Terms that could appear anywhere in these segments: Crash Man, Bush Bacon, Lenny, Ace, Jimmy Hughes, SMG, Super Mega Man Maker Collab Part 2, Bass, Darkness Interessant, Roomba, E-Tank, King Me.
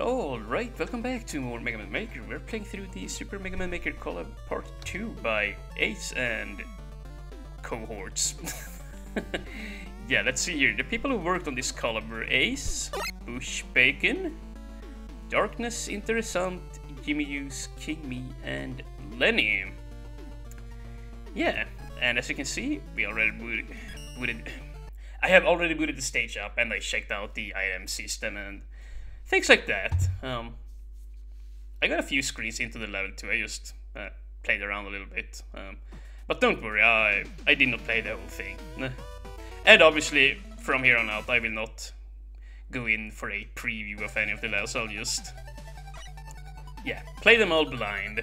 Alright, welcome back to more Mega Man Maker. We're playing through the Super Mega Man Maker Collab Part 2 by Ace and cohorts. Yeah, let's see here. The people who worked on this collab were Ace, Bush Bacon, Darkness Interessant, Jimmy Hughes, King Me, and Lenny. Yeah, and as you can see, we already booted. I have already booted the stage up, and I checked out the item system and things like that. I got a few screens into the level too. I just played around a little bit. But don't worry, I did not play the whole thing. And obviously, from here on out, I will not go in for a preview of any of the levels. I'll just, yeah, play them all blind.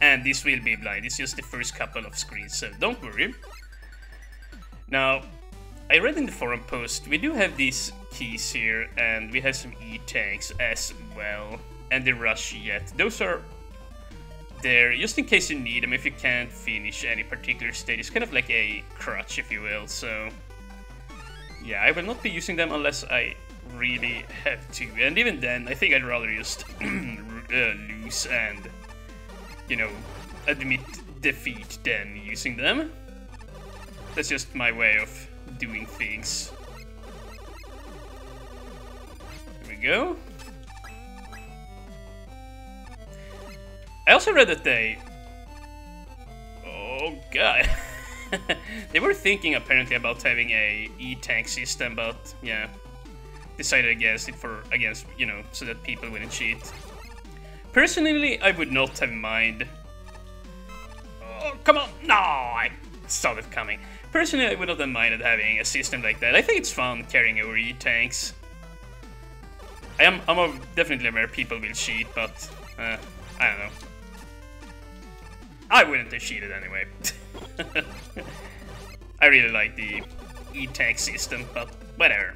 And this will be blind, it's just the first couple of screens, so don't worry. Now, I read in the forum post, we do have these keys here, and we have some E-Tanks as well, and the Rush Jet. Those are there, just in case you need them, if you can't finish any particular stage. It's kind of like a crutch, if you will, so yeah, I will not be using them unless I really have to. And even then, I think I'd rather just lose and, you know, admit defeat than using them. That's just my way of doing things. There we go. I also read that they, oh god, they were thinking apparently about having a E-Tank system, but yeah, decided against it for, you know, so that people wouldn't cheat. Personally, I would not have mind. Oh, come on! No, I saw it coming. Personally, I would not have minded having a system like that. I think it's fun carrying over E-Tanks. I'm definitely aware people will cheat, but I don't know. I wouldn't have cheated anyway. I really like the E-Tank system, but whatever.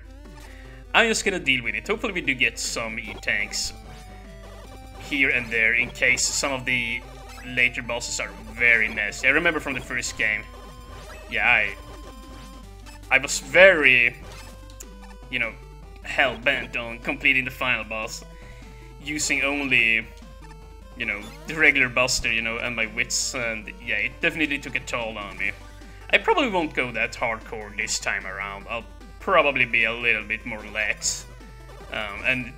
I'm just gonna deal with it. Hopefully we do get some E-Tanks here and there in case some of the later bosses are very nasty. I remember from the first game, yeah, I was very, you know, hell-bent on completing the final boss using only, you know, the regular buster, you know, and my wits, and yeah, it definitely took a toll on me. I probably won't go that hardcore this time around. I'll probably be a little bit more lax and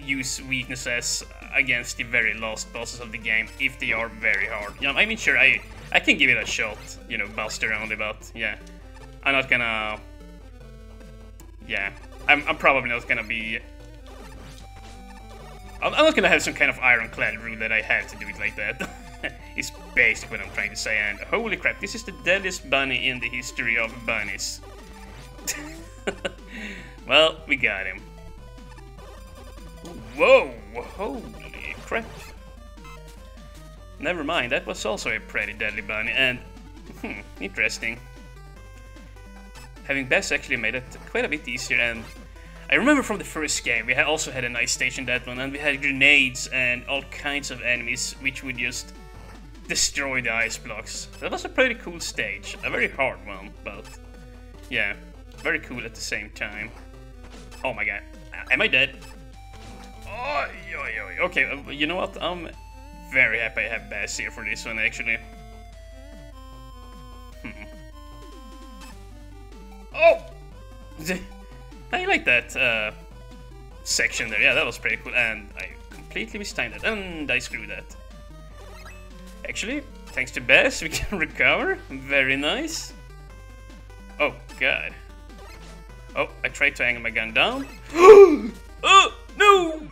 use weaknesses against the very last bosses of the game if they are very hard. You know, I mean, sure, I can give it a shot, you know, buster only, but yeah, I'm not gonna, yeah, I'm probably not gonna be, I'm not gonna have some kind of ironclad rule that I have to do it like that. It's basically what I'm trying to say, and holy crap, this is the deadliest bunny in the history of bunnies. Well, we got him. Whoa, holy crap. Never mind, that was also a pretty deadly bunny, and interesting. Having Bass actually made it quite a bit easier, and I remember from the first game, we also had a nice stage in that one, and we had grenades and all kinds of enemies, which would just destroy the ice blocks. That was a pretty cool stage, a very hard one, but yeah, very cool at the same time. Oh my god, am I dead? Oh, okay, you know what, I'm very happy I have Bass here for this one, actually. Oh! I like that section there, yeah, that was pretty cool, and I completely mistimed that, and I screwed that. Actually, thanks to Bass, we can recover, very nice. Oh, god. Oh, I tried to angle my gun down. Oh, no!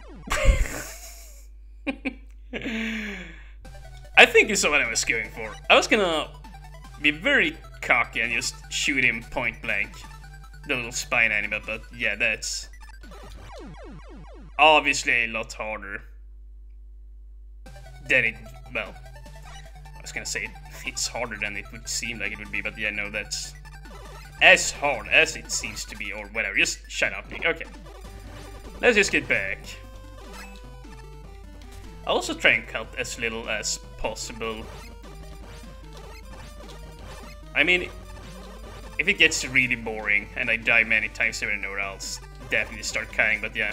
I think you saw what I was going for. I was gonna be very cocky and just shoot him point blank. The little spine animal, but yeah, that's obviously a lot harder than it, well, I was gonna say it's harder than it would seem like it would be, but yeah, no, that's as hard as it seems to be, or whatever. Just shut up, Nick. Okay. Let's just get back. I'll also try and cut as little as possible. I mean, if it gets really boring and I die many times everywhere else, definitely start cutting, but yeah.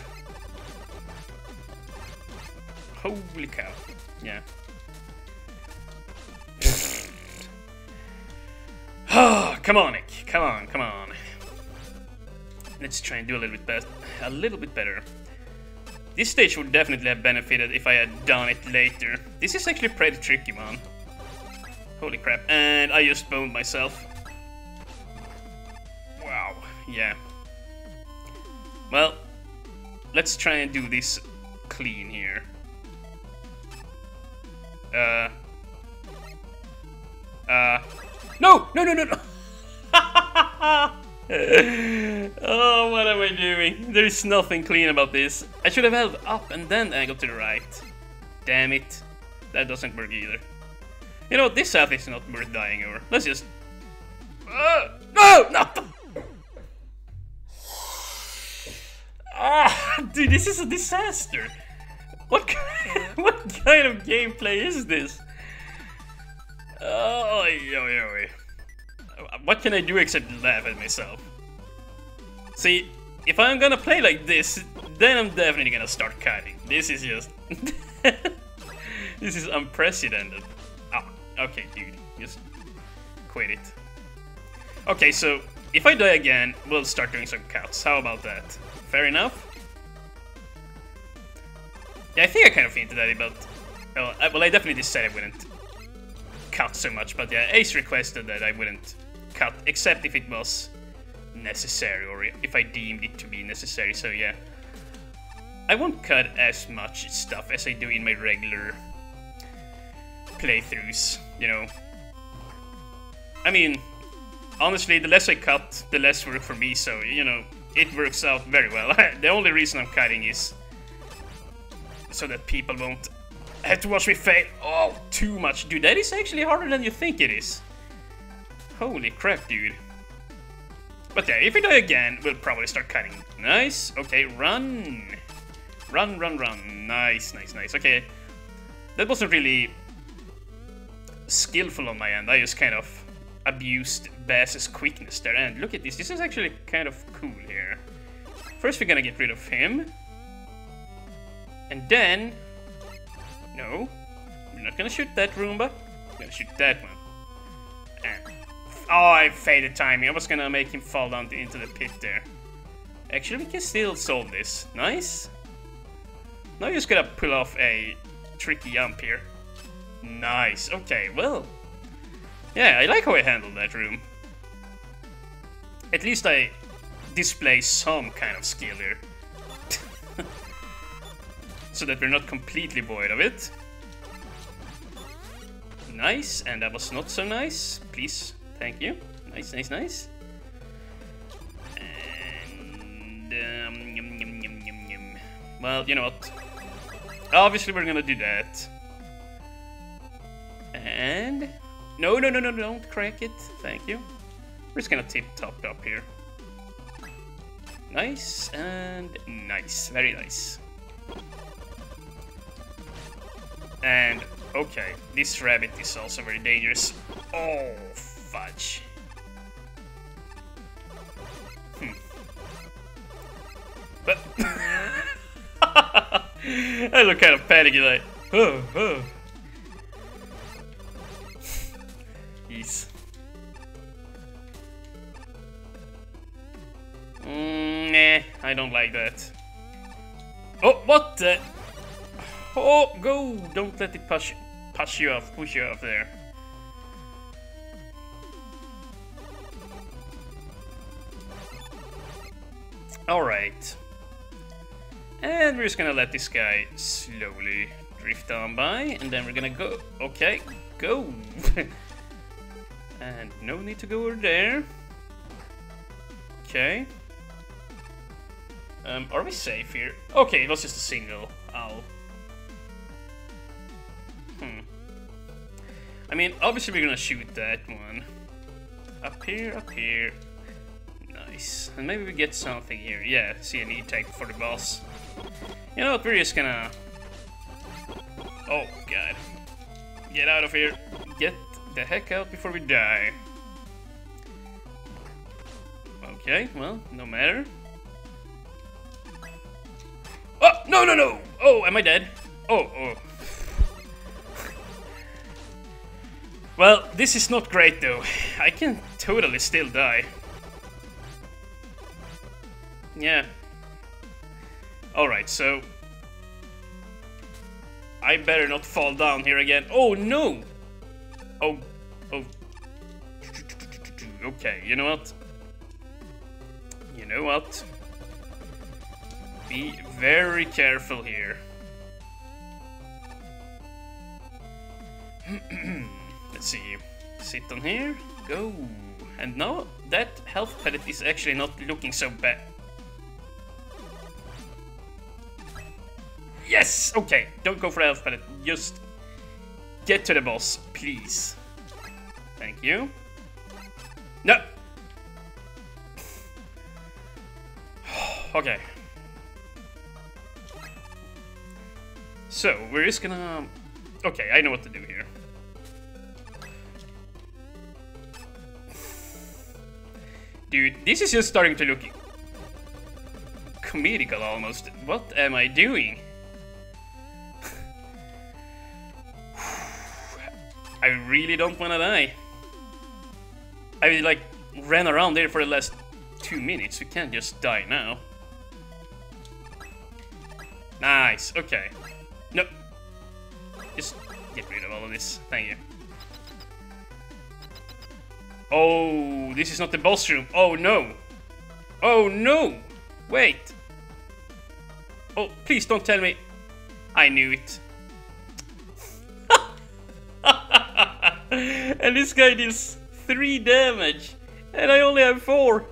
Holy cow. Yeah. Oh, come on, Nick. Come on, come on. Let's try and do a little bit better. This stage would definitely have benefited if I had done it later. This is actually pretty tricky, man. Holy crap. And I just boned myself. Wow. Yeah. Well, let's try and do this clean here. No! No, no, no, no! Oh, what am I doing? There is nothing clean about this. I should have held up and then angled to the right. Damn it. That doesn't work either. You know, this half is not worth dying over. Let's just... no! No! Ah, dude, this is a disaster. What kind of gameplay is this? Oh, what can I do except laugh at myself? See, if I'm gonna play like this, then I'm definitely gonna start kiting. This is just... this is unprecedented. Ah, okay, dude, just quit it. Okay, so if I die again, we'll start doing some cuts. How about that? Fair enough? Yeah, I think I kind of hinted at it, but... well, I definitely said I wouldn't cut so much, but yeah, Ace requested that I wouldn't cut, except if it was necessary, or if I deemed it to be necessary, so yeah. I won't cut as much stuff as I do in my regular playthroughs, you know. I mean, honestly, the less I cut, the less work for me, so, you know... it works out very well. The only reason I'm cutting is so that people won't have to watch me fail. Oh, too much. Dude, that is actually harder than you think it is. Holy crap, dude. But yeah, if we die again, we'll probably start cutting. Nice. Okay, run. Run, run, run. Nice, nice, nice. Okay. That wasn't really skillful on my end. I just kind of abused Bass's quickness there, and look at this. This is actually kind of cool here. First we're gonna get rid of him, and then... no, we're not gonna shoot that Roomba. We're gonna shoot that one. And... oh, I faded timing. I was gonna make him fall down into the pit there. Actually, we can still solve this. Nice. Now you're just gonna pull off a tricky jump here. Nice. Okay, well... yeah, I like how I handled that room. At least I display some kind of skill here. So that we're not completely void of it. Nice, and that was not so nice. Please, thank you. Nice, nice, nice. And... yum, yum, yum, yum, yum. Well, you know what? Obviously we're gonna do that. And... no, no, no, no, don't crack it. Thank you. We're just gonna tip-top up here. Nice, and nice. Very nice. And, okay. This rabbit is also very dangerous. Oh, fudge. Hmm. But... I look kind of panicky, like... oh, oh. Nah, I don't like that. Oh, what the? Oh, go! Don't let it push you off there. Alright. And we're just gonna let this guy slowly drift on by, and then we're gonna go. Okay, go! And no need to go over there. Okay. Are we safe here? Okay, it was just a single. Ow. Hmm. I mean, obviously we're gonna shoot that one. Up here, up here. Nice. And maybe we get something here. Yeah, see an E-Tank for the boss. You know what, we're just gonna... oh, God. Get out of here. Get the heck out before we die. Okay, well, no matter. Oh, no, no, no! Oh, am I dead? Oh. Well, this is not great though. I can totally still die. Yeah. Alright, so... I better not fall down here again. Oh no! Oh. Okay, you know what? Be very careful here. Let's see. Sit on here. Go. And now that health pellet is actually not looking so bad. Yes! Okay, don't go for the health pellet. Just get to the boss, please. Thank you. No! Okay. So, we're just gonna... Okay, I know what to do here. Dude, this is just starting to look... comedical almost. What am I doing? I really don't wanna die. I like, ran around there for the last 2 minutes. You can't just die now. Nice, okay. No. Just get rid of all of this. Thank you. Oh, this is not the boss room. Oh, no. Oh, no. Wait. Oh, please don't tell me. I knew it. And this guy deals 3 damage. And I only have 4.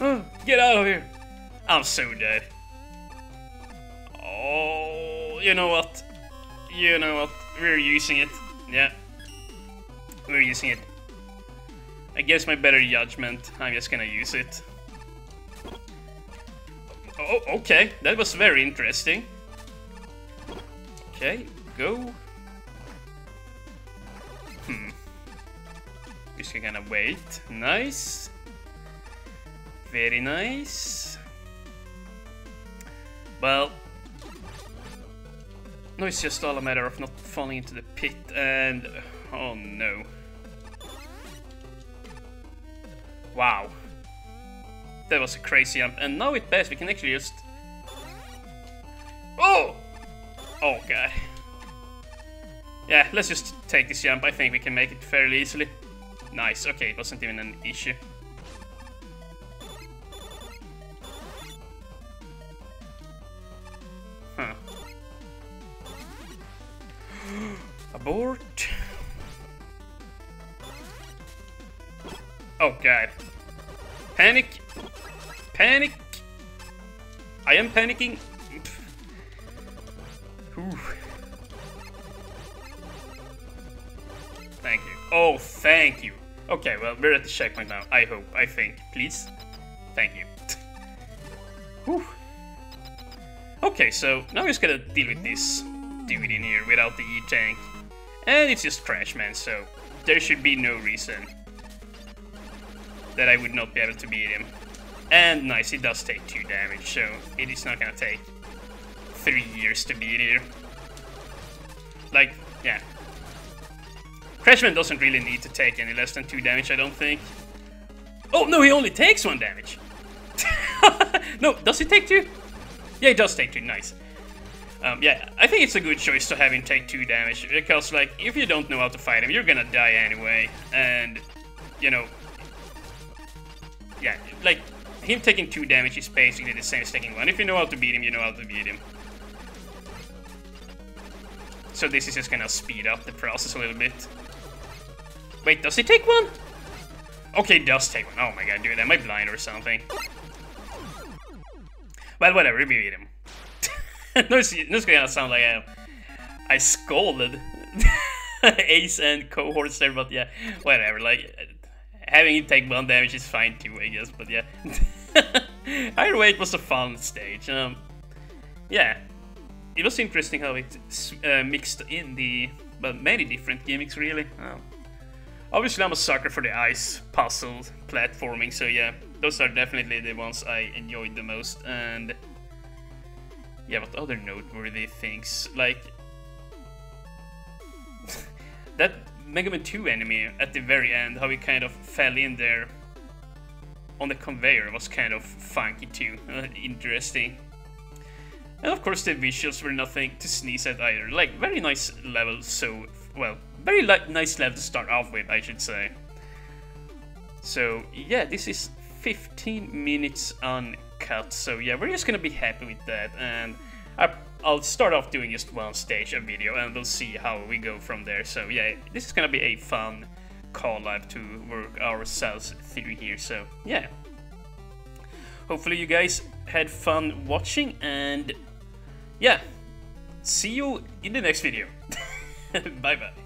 Oh, get out of here. I'm so dead. Oh, you know what? We're using it. Yeah. We're using it. I guess my better judgment. I'm just gonna use it. Oh, okay. That was very interesting. Okay, go. Just gonna wait. Nice. Very nice. Well... No, it's just all a matter of not falling into the pit and... Oh no. Wow. That was a crazy jump. And now with Bass we can actually just... Oh! Oh god. Yeah, let's just take this jump. I think we can make it fairly easily. Nice, okay, it wasn't even an issue. Huh. Abort. Oh god. Panic! Panic! I am panicking! Whew. Thank you. Oh, thank you! Okay, well, we're at the checkpoint now. I hope. I think. Please. Thank you. Whew. Okay, so now we're just gonna deal with this dude in here without the E-Tank. And it's just Crash Man, so there should be no reason that I would not be able to beat him. And nice, it does take 2 damage, so it is not gonna take 3 years to beat here. Like, yeah. Crash Man doesn't really need to take any less than 2 damage, I don't think. Oh, no, he only takes 1 damage. No, does he take 2? Yeah, he does take 2, nice. Yeah, I think it's a good choice to have him take 2 damage, because, like, if you don't know how to fight him, you're gonna die anyway. And, you know... Yeah, like, him taking 2 damage is basically the same as taking 1. If you know how to beat him, you know how to beat him. So this is just gonna speed up the process a little bit. Wait, does he take 1? Okay, he does take 1. Oh my god, dude, am I blind or something? Well, whatever, we beat him. No, it's gonna sound like I scolded Ace and cohorts there, but yeah, whatever, like, having him take 1 damage is fine too, I guess, but yeah. Either way, it was a fun stage. Yeah. It was interesting how it mixed in the... Well, many different gimmicks, really. Oh. Obviously, I'm a sucker for the ice puzzle platforming, so yeah. Those are definitely the ones I enjoyed the most, and... Yeah, but other noteworthy things, like... that Mega Man 2 enemy at the very end, how he kind of fell in there on the conveyor, was kind of funky too, interesting. And of course the visuals were nothing to sneeze at either, like very nice level, so, well, very nice level to start off with, I should say. So yeah, this is 15 minutes uncut, so yeah, we're just gonna be happy with that, and I'll start off doing just one stage a video and we'll see how we go from there. So yeah, this is gonna be a fun collab to work ourselves through here, so yeah. Hopefully you guys had fun watching, and yeah, see you in the next video. Bye bye.